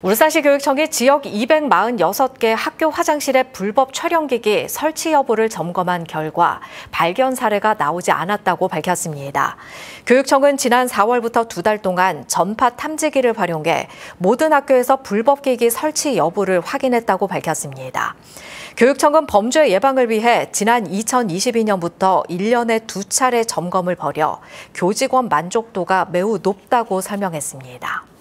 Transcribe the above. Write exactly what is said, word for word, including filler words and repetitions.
울산시 교육청이 지역 이백사십육 개 학교 화장실의 불법 촬영기기 설치 여부를 점검한 결과 발견 사례가 나오지 않았다고 밝혔습니다. 교육청은 지난 사월부터 두 달 동안 전파 탐지기를 활용해 모든 학교에서 불법 기기 설치 여부를 확인했다고 밝혔습니다. 교육청은 범죄 예방을 위해 지난 이천이십이 년부터 일 년에 두 차례 점검을 벌여 교직원 만족도가 매우 높다고 설명했습니다.